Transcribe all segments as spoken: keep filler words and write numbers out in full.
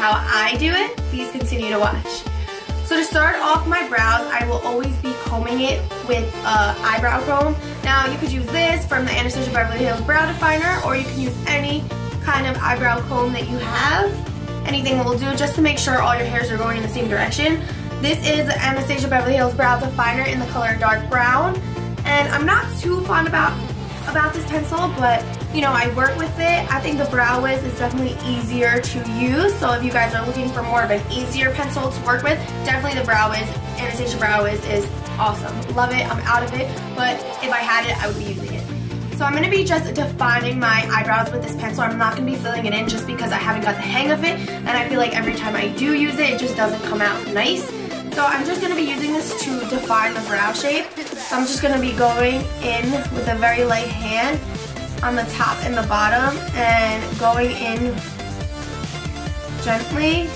how I do it, please continue to watch. So to start off my brows, I will always be combing it with uh, eyebrow comb. Now you could use this from the Anastasia Beverly Hills Brow Definer, or you can use any kind of eyebrow comb that you have. Anything will do, just to make sure all your hairs are going in the same direction. This is the Anastasia Beverly Hills Brow Definer in the color dark brown. And I'm not too fond about, about this pencil, but you know, I work with it. I think the Brow Wiz is definitely easier to use, so if you guys are looking for more of an easier pencil to work with, definitely the Brow Wiz, Anastasia Brow Wiz is awesome. Love it, I'm out of it, but if I had it, I would be using it. So I'm going to be just defining my eyebrows with this pencil. I'm not going to be filling it in just because I haven't got the hang of it, and I feel like every time I do use it, it just doesn't come out nice. So I'm just going to be using this to define the brow shape. So I'm just going to be going in with a very light hand on the top and the bottom, and going in gently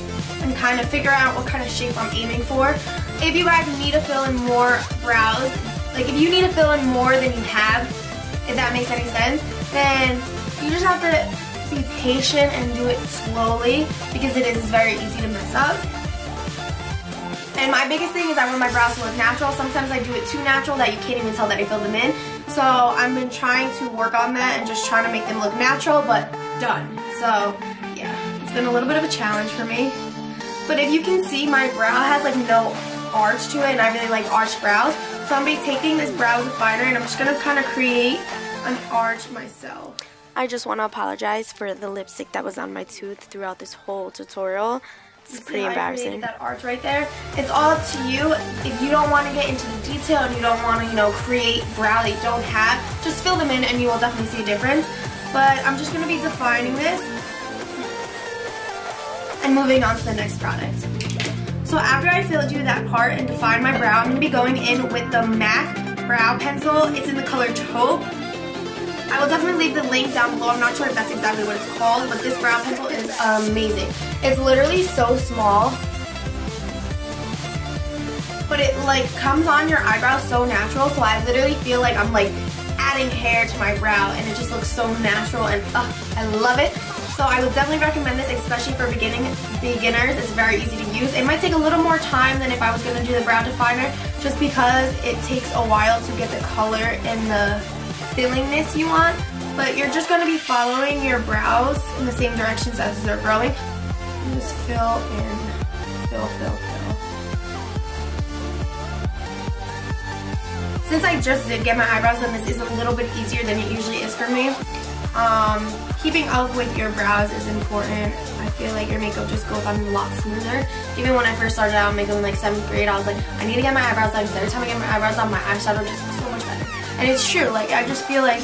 and kind of figure out what kind of shape I'm aiming for. If you guys need to fill in more brows, like if you need to fill in more than you have, if that makes any sense, then you just have to be patient and do it slowly, because it is very easy to mess up. And my biggest thing is I want my brows to look natural. Sometimes I do it too natural that you can't even tell that I filled them in. So I've been trying to work on that and just trying to make them look natural, but done. So yeah, it's been a little bit of a challenge for me. But if you can see, my brow has like no arch to it, and I really like arched brows. So I'm going to be taking this Brow Definer and I'm just going to kind of create an arch myself. I just want to apologize for the lipstick that was on my tooth throughout this whole tutorial. It's pretty See embarrassing. I made that arch right there. It's all up to you. If you don't want to get into the detail and you don't want to, you know, create brow that you don't have, just fill them in and you will definitely see a difference. But I'm just going to be defining this and moving on to the next product. So after I fill do that part and define my brow, I'm going to be going in with the MAC brow pencil. It's in the color taupe. I will definitely leave the link down below. I'm not sure if that's exactly what it's called, but this brow pencil is amazing. It's literally so small, but it like comes on your eyebrow so natural, so I literally feel like I'm like adding hair to my brow, and it just looks so natural, and uh, I love it. So I would definitely recommend this, especially for beginning beginners. It's very easy to use. It might take a little more time than if I was going to do the Brow Definer, just because it takes a while to get the color and the fillingness you want, but you're just going to be following your brows in the same directions as they're growing. Just fill in, fill, fill, fill. Since I just did get my eyebrows done, this is a little bit easier than it usually is for me. Um, keeping up with your brows is important. I feel like your makeup just goes on a lot smoother. Even when I first started out making like seventh grade, I was like, I need to get my eyebrows done, because every time I get my eyebrows done, my eyeshadow just looks so much better. And it's true, like I just feel like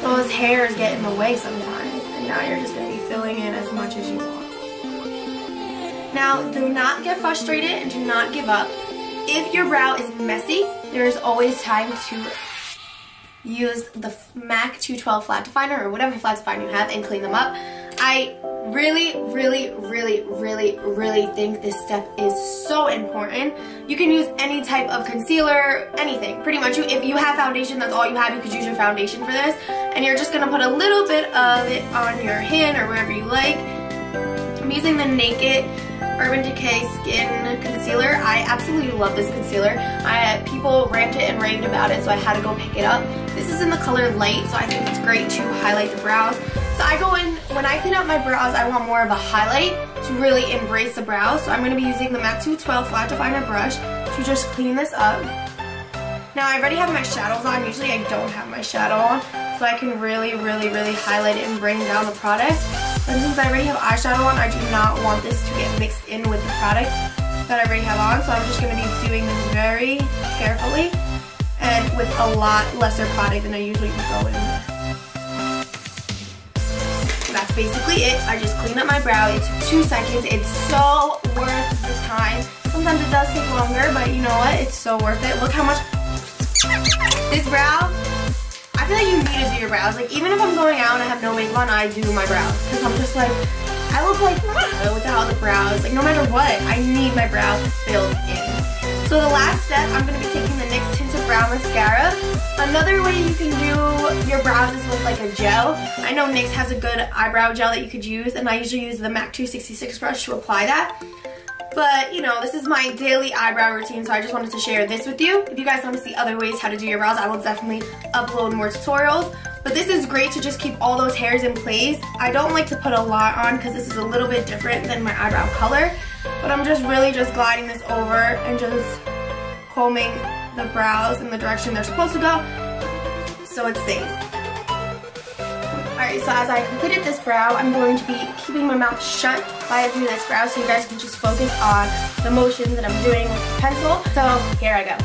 those hairs get in the way sometimes, and now you're just going to be filling in as much as you want. Now, do not get frustrated and do not give up. If your brow is messy, there is always time to use the MAC two twelve flat definer or whatever flat definer you have and clean them up. I really, really, really, really, really think this step is so important. You can use any type of concealer, anything, pretty much. You, if you have foundation, that's all you have, you could use your foundation for this. And you're just gonna put a little bit of it on your hand or wherever you like. I'm using the Naked Urban Decay Skin Concealer. I absolutely love this concealer. I, people ranted and raved about it, so I had to go pick it up. This is in the color light, so I think it's great to highlight the brows. So I go in, when I clean up my brows, I want more of a highlight to really embrace the brow. So I'm going to be using the MAC two twelve Flat Definer brush to just clean this up. Now I already have my shadows on. Usually I don't have my shadow on, so I can really, really, really highlight it and bring down the product. But since I already have eyeshadow on, I do not want this to get mixed in with the product that I already have on. So I'm just going to be doing this very carefully and with a lot lesser product than I usually would go in with. That's basically it. I just cleaned up my brow. It took two seconds. It's so worth the time. Sometimes it does take longer, but you know what? It's so worth it. Look how much this brow. I feel like you need to do your brows. Like even if I'm going out and I have no makeup on, I do my brows, because I'm just like, I look like without the brows. Like no matter what, I need my brows filled in. So the last step, I'm gonna be taking the NYX Tinted Brow Mascara. Another way you can do your brows is with like a gel. I know NYX has a good eyebrow gel that you could use, and I usually use the MAC two sixty-six brush to apply that. But, you know, this is my daily eyebrow routine, so I just wanted to share this with you. If you guys want to see other ways how to do your brows, I will definitely upload more tutorials. But this is great to just keep all those hairs in place. I don't like to put a lot on because this is a little bit different than my eyebrow color. But I'm just really just gliding this over and just combing the brows in the direction they're supposed to go, so it stays. Alright, so as I completed this brow, I'm going to be keeping my mouth shut while I do this brow, so you guys can just focus on the motions that I'm doing with the pencil. So here I go.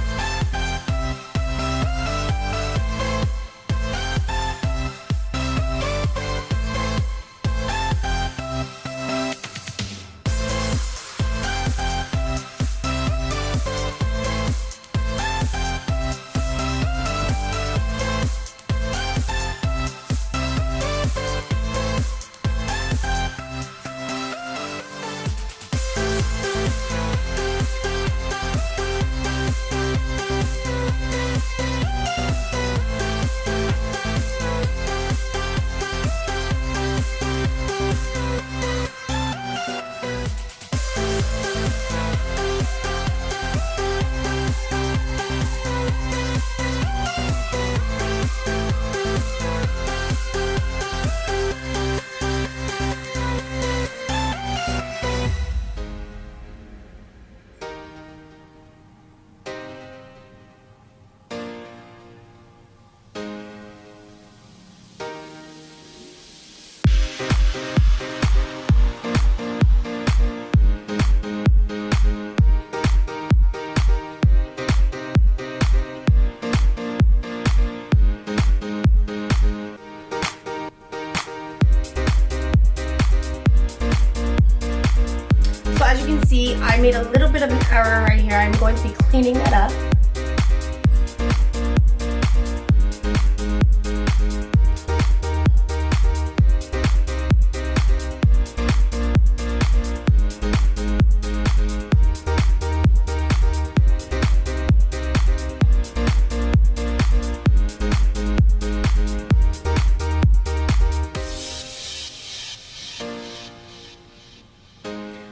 I made a little bit of an error right here. I'm going to be cleaning that up.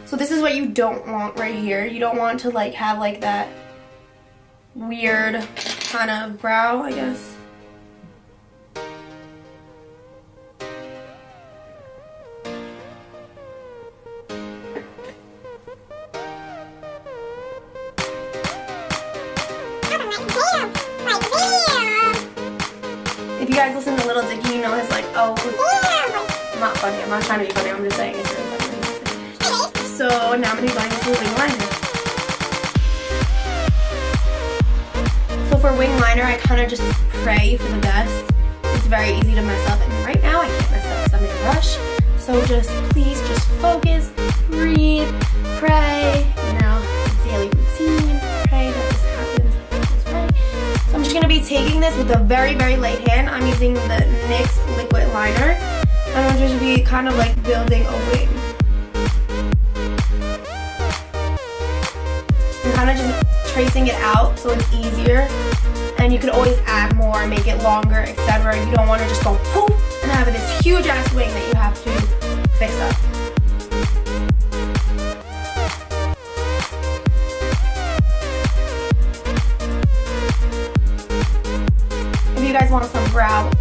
So this is what you don't want right here. You don't want to like have like that weird kind of brow, I guess. If you guys listen to Lil Dicky, you know it's like, oh, I'm not funny. I'm not trying to be funny. I'm just saying it's really funny. So now I'm going to be going into the wing liner. So for wing liner, I kind of just pray for the best. It's very easy to mess up, and right now I can't mess up because I'm in a rush. So just please just focus, breathe, pray, you know, daily routine, pray that this happens, that this happens, pray. So I'm just going to be taking this with a very, very light hand. I'm using the NYX liquid liner, and I'm just going to be kind of like building a wing. Kind of just tracing it out so it's easier, and you can always add more, make it longer, et cetera. You don't want to just go poof and have this huge ass wing that you have to fix up. If you guys want some brow,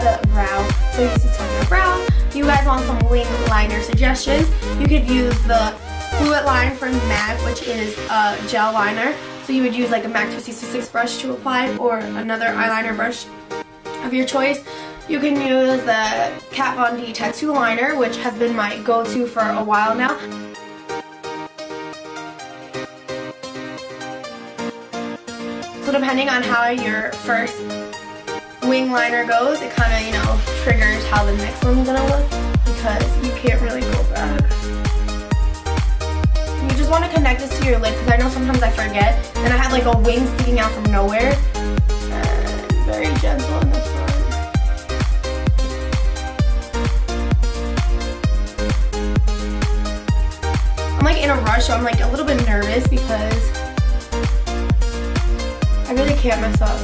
uh, brow, so you just talking about brow. If you guys want some wing liner suggestions, you could use the fluid line from MAC, which is a gel liner. So you would use like a MAC two sixty-six brush to apply, or another eyeliner brush of your choice. You can use the Kat Von D tattoo liner, which has been my go-to for a while now. So depending on how your first wing liner goes, it kind of, you know, triggers how the next one's gonna look, because you can't really go back. Want to connect this to your lid, because I know sometimes I forget and I have like a wing sticking out from nowhere. And very gentle in the front. I'm like in a rush, so I'm like a little bit nervous because I really can't mess up.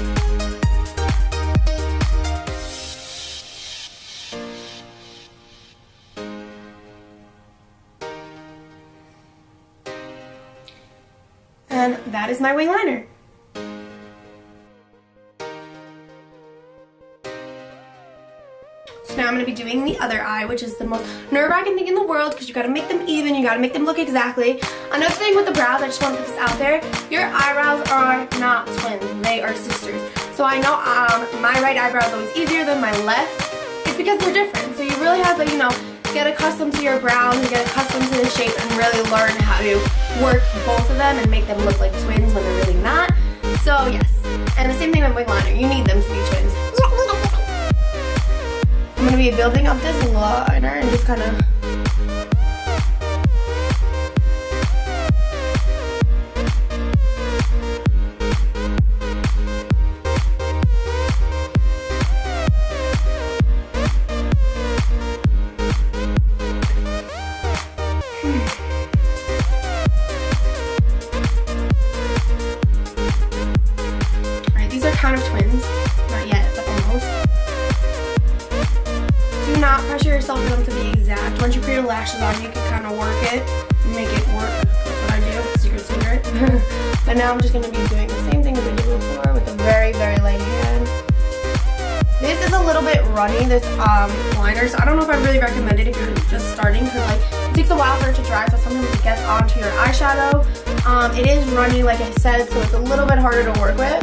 And that is my wing liner. So now I'm going to be doing the other eye, which is the most nerve-wracking thing in the world because you got to make them even, you got to make them look exactly. Another thing with the brows, I just want to put this out there, your eyebrows are not twins, they are sisters. So I know um, my right eyebrow is always easier than my left. It's because they're different. So you really have to, you know, get accustomed to your brows and get accustomed to the shape and really learn how to work both of them and make them look like twins when they're really not. So yes, and the same thing with wing liner, you need them to be twins. I'm going to be building up this liner and just kind of... Hmm. Alright, these are kind of twins. Not yet, but almost. Not pressure yourself for them to be exact. Once you put your lashes on, you can kind of work it and make it work. That's what I do, secret secret. But now I'm just going to be doing the same thing as I did before with a very, very light hand. This is a little bit runny, this um, liner, so I don't know if I really recommend it if you're just starting because like, it takes a while for it to dry, so sometimes it gets onto your eyeshadow. Um, it is runny, like I said, so it's a little bit harder to work with.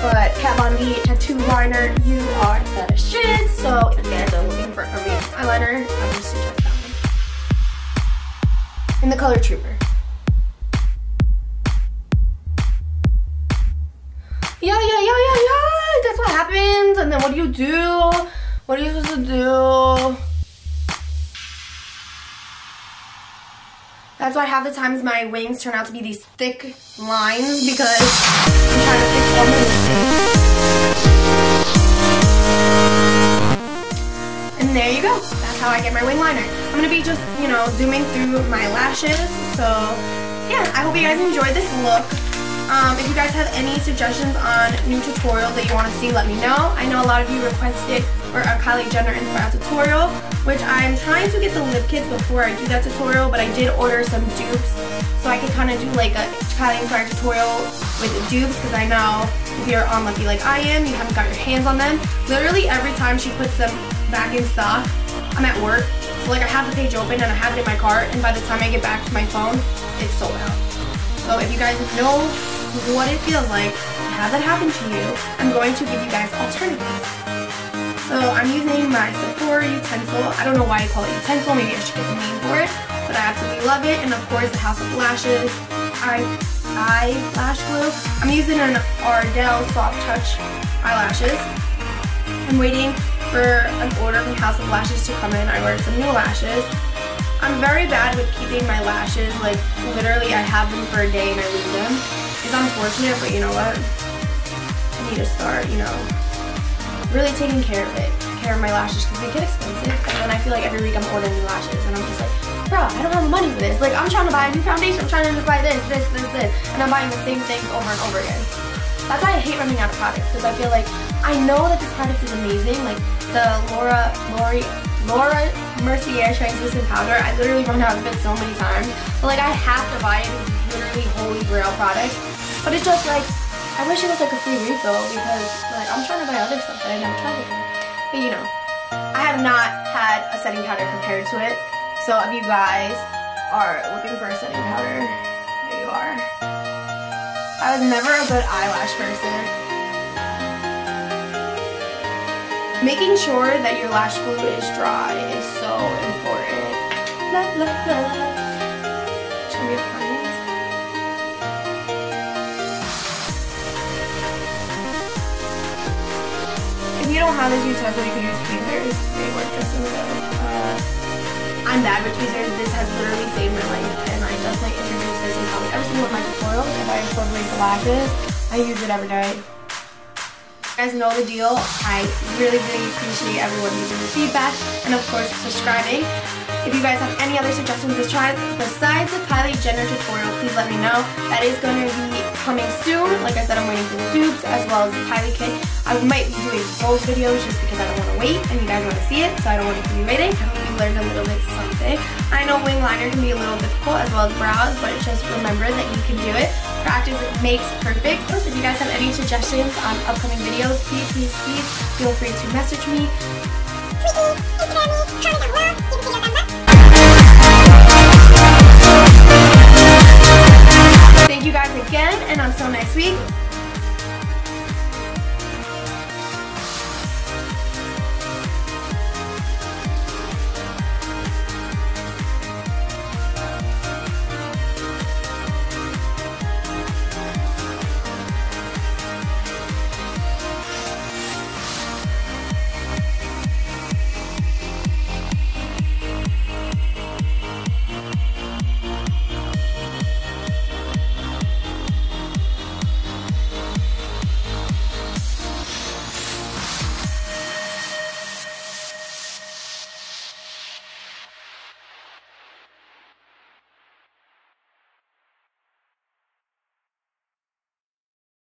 But Kat Von D tattoo liner, you are the shit. So if you guys are looking for a main eyeliner, I would suggest that one. In the color Trooper. Yeah, yeah, yeah, yeah, yeah. That's what happens. And then what do you do? What are you supposed to do? That's why half the times my wings turn out to be these thick lines because I'm trying to fix all those. And there you go. That's how I get my wing liner. I'm going to be just, you know, zooming through my lashes. So, yeah, I hope you guys enjoyed this look. Um, if you guys have any suggestions on new tutorials that you want to see, let me know. I know a lot of you requested or a Kylie Jenner inspired tutorial, which I'm trying to get the lip kits before I do that tutorial, but I did order some dupes so I could kind of do like a Kylie inspired tutorial with the dupes because I know if you're unlucky like I am, you haven't got your hands on them. Literally every time she puts them back in stock, I'm at work, so like I have the page open and I have it in my cart, and by the time I get back to my phone, it's sold out. So if you guys know what it feels like to have that happen to you, I'm going to give you guys alternatives. So I'm using my Sephora utensil. I don't know why you call it utensil, maybe I should get the name for it, but I absolutely love it. And of course the House of Lashes eye, eye lash glue. I'm using an Ardell Soft Touch eyelashes. I'm waiting for an order from House of Lashes to come in. I ordered some new lashes. I'm very bad with keeping my lashes, like literally I have them for a day and I lose them. It's unfortunate, but you know what, I need to start, you know, really taking care of it, care of my lashes because they get expensive, and then I feel like every week I'm ordering new lashes and I'm just like, bro, I don't have the money for this. Like, I'm trying to buy a new foundation, I'm trying to buy this, this, this, this, and I'm buying the same things over and over again. That's why I hate running out of products because I feel like I know that this product is amazing. Like the Laura Lori, Laura Mercier translucent powder, I literally run out of it so many times. But like I have to buy it, it's literally holy grail product. But it's just like, I wish it was like a free refill because like I'm trying to buy other stuff that I never tried before. But you know, I have not had a setting powder compared to it. So if you guys are looking for a setting powder, there you are. I was never a good eyelash person. Making sure that your lash glue is dry is so important. La la la. Should we apply? If you don't have this utensil, you can use tweezers. They work just as well. Uh, I'm bad with tweezers. This has literally saved my life, and I definitely introduced this in probably every single one of my tutorials. If I incorporate the lashes, I use it every day. You guys know the deal. I really, really appreciate everyone leaving the feedback, and of course, subscribing. If you guys have any other suggestions besides the Kylie Jenner tutorial, please let me know. That is going to be coming soon. Like I said, I'm waiting for the dupes as well as the Kylie kit. I might be doing both videos just because I don't want to wait and you guys want to see it, so I don't want to keep you waiting. I hope you learned a little bit something. I know wing liner can be a little difficult as well as brows, but just remember that you can do it. Practice makes perfect. If you guys have any suggestions on upcoming videos, please, please, please feel free to message me.